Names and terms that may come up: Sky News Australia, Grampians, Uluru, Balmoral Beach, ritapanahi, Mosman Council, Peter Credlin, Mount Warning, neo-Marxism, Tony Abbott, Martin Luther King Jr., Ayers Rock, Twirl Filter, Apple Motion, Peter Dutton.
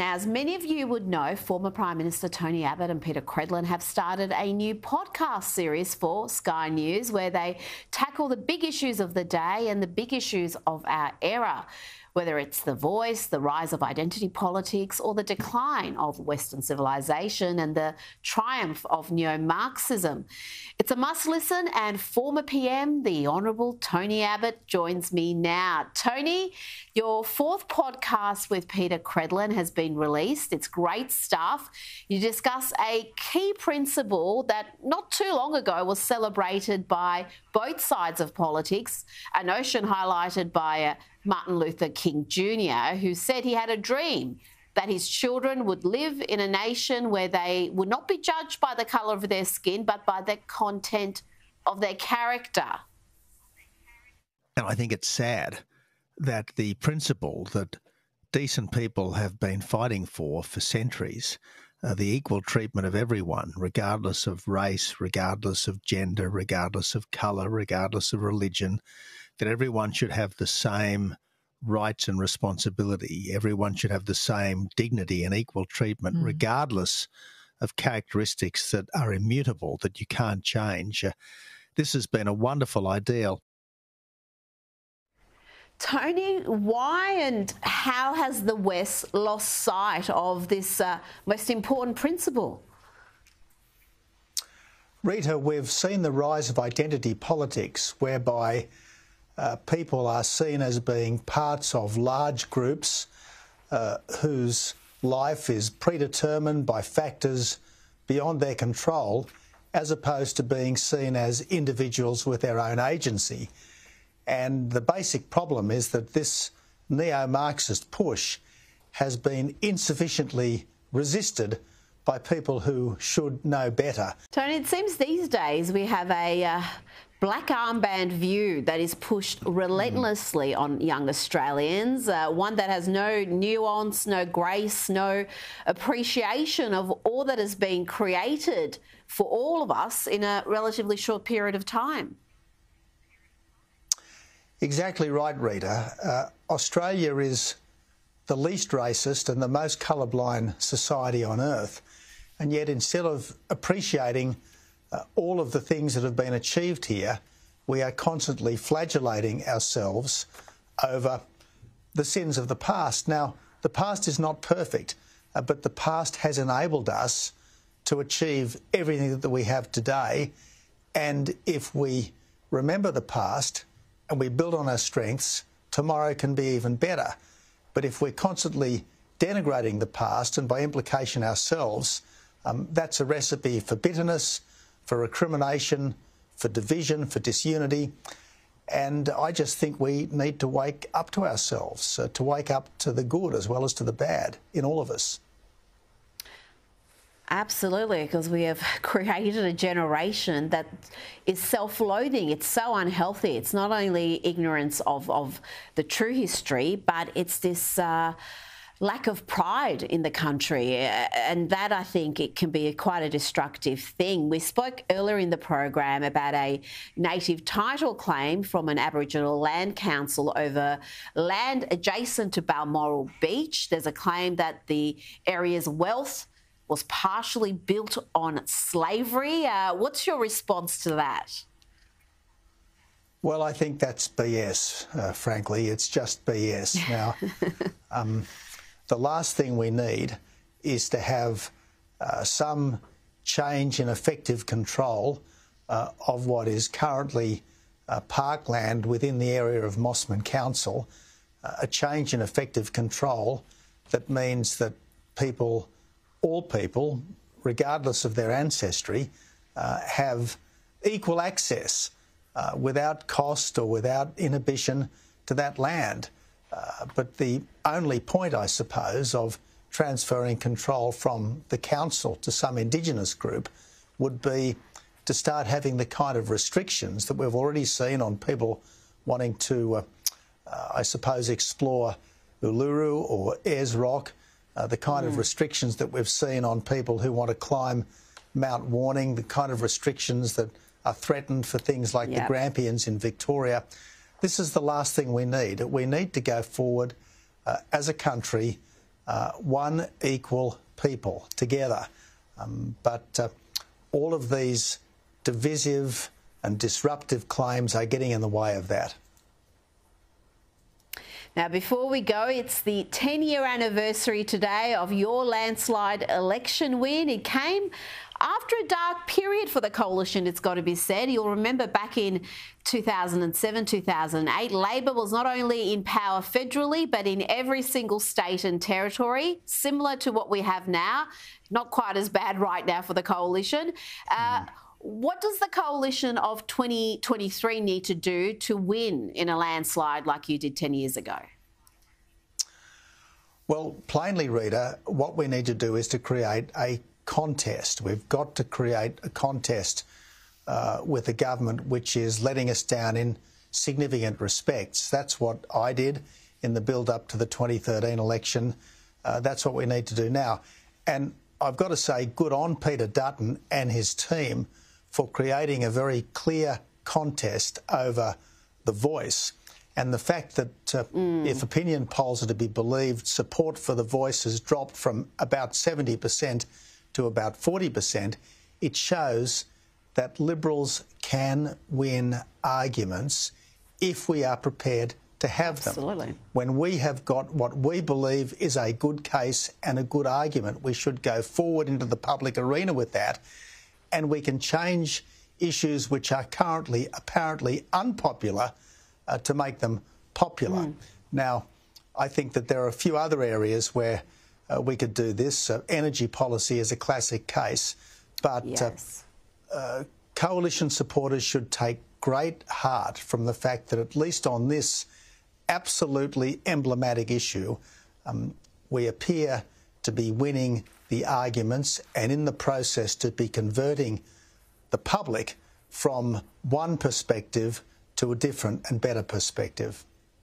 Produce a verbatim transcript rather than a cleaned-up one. Now, as many of you would know, former Prime Minister Tony Abbott and Peter Credlin have started a new podcast series for Sky News where they tackle the big issues of the day and the big issues of our era, whether it's The Voice, the rise of identity politics, or the decline of Western civilisation and the triumph of neo-Marxism. It's a must-listen, and former P M, the Honourable Tony Abbott, joins me now. Tony, your fourth podcast with Peter Credlin has been released. It's great stuff. You discuss a key principle that not too long ago was celebrated by both sides of politics, a notion highlighted by a Martin Luther King Junior, who said he had a dream that his children would live in a nation where they would not be judged by the colour of their skin, but by the content of their character. And I think it's sad that the principle that decent people have been fighting for for centuries, uh, the equal treatment of everyone, regardless of race, regardless of gender, regardless of colour, regardless of religion, that everyone should have the same rights and responsibility. Everyone should have the same dignity and equal treatment, mm. regardless of characteristics that are immutable, that you can't change. Uh, this has been a wonderful ideal. Tony, why and how has the West lost sight of this uh, most important principle? Rita, we've seen the rise of identity politics, whereby Uh, people are seen as being parts of large groups uh, whose life is predetermined by factors beyond their control, as opposed to being seen as individuals with their own agency. And the basic problem is that this neo-Marxist push has been insufficiently resisted by people who should know better. Tony, it seems these days we have a uh, black armband view that is pushed relentlessly mm. on young Australians, uh, one that has no nuance, no grace, no appreciation of all that has been created for all of us in a relatively short period of time. Exactly right, Rita. Uh, Australia is the least racist and the most colourblind society on earth. And yet, instead of appreciating uh, all of the things that have been achieved here, we are constantly flagellating ourselves over the sins of the past. Now, the past is not perfect, uh, but the past has enabled us to achieve everything that we have today. And if we remember the past and we build on our strengths, tomorrow can be even better. But if we're constantly denigrating the past and by implication ourselves, um, that's a recipe for bitterness, for recrimination, for division, for disunity. And I just think we need to wake up to ourselves, uh, to wake up to the good as well as to the bad in all of us. Absolutely, because we have created a generation that is self-loathing. It's so unhealthy. It's not only ignorance of, of the true history, but it's this uh, lack of pride in the country. And that, I think, it can be a, quite a destructive thing. We spoke earlier in the program about a native title claim from an Aboriginal Land Council over land adjacent to Balmoral Beach. There's a claim that the area's wealth was partially built on slavery. Uh, what's your response to that? Well, I think that's B S, uh, frankly. It's just B S. Now, um, the last thing we need is to have uh, some change in effective control uh, of what is currently uh, parkland within the area of Mosman Council, uh, a change in effective control that means that people, all people, regardless of their ancestry, uh, have equal access uh, without cost or without inhibition to that land. Uh, but the only point, I suppose, of transferring control from the council to some Indigenous group would be to start having the kind of restrictions that we've already seen on people wanting to, uh, uh, I suppose, explore Uluru or Ayers Rock, Uh, the kind mm. of restrictions that we've seen on people who want to climb Mount Warning, the kind of restrictions that are threatened for things like yep. the Grampians in Victoria. This is the last thing we need. We need to go forward uh, as a country uh, one equal people together. Um, but uh, all of these divisive and disruptive claims are getting in the way of that. Now, before we go, it's the ten-year anniversary today of your landslide election win. It came after a dark period for the coalition, it's got to be said. You'll remember back in two thousand seven, two thousand eight, Labor was not only in power federally, but in every single state and territory, similar to what we have now. Not quite as bad right now for the coalition. Uh, mm. What does the coalition of twenty twenty-three need to do to win in a landslide like you did ten years ago? Well, plainly, Rita, what we need to do is to create a contest. We've got to create a contest uh, with the government, which is letting us down in significant respects. That's what I did in the build-up to the twenty thirteen election. Uh, that's what we need to do now. And I've got to say, good on Peter Dutton and his team for creating a very clear contest over the voice. And the fact that uh, mm. if opinion polls are to be believed, support for the voice has dropped from about seventy percent to about forty percent, it shows that Liberals can win arguments if we are prepared to have Absolutely. them. When we have got what we believe is a good case and a good argument, we should go forward into the public arena with that, and we can change issues which are currently apparently unpopular uh, to make them popular. Mm. Now, I think that there are a few other areas where uh, we could do this. Uh, energy policy is a classic case, but yes. uh, uh, coalition supporters should take great heart from the fact that at least on this absolutely emblematic issue, um, we appear to be winning the arguments and in the process to be converting the public from one perspective to a different and better perspective.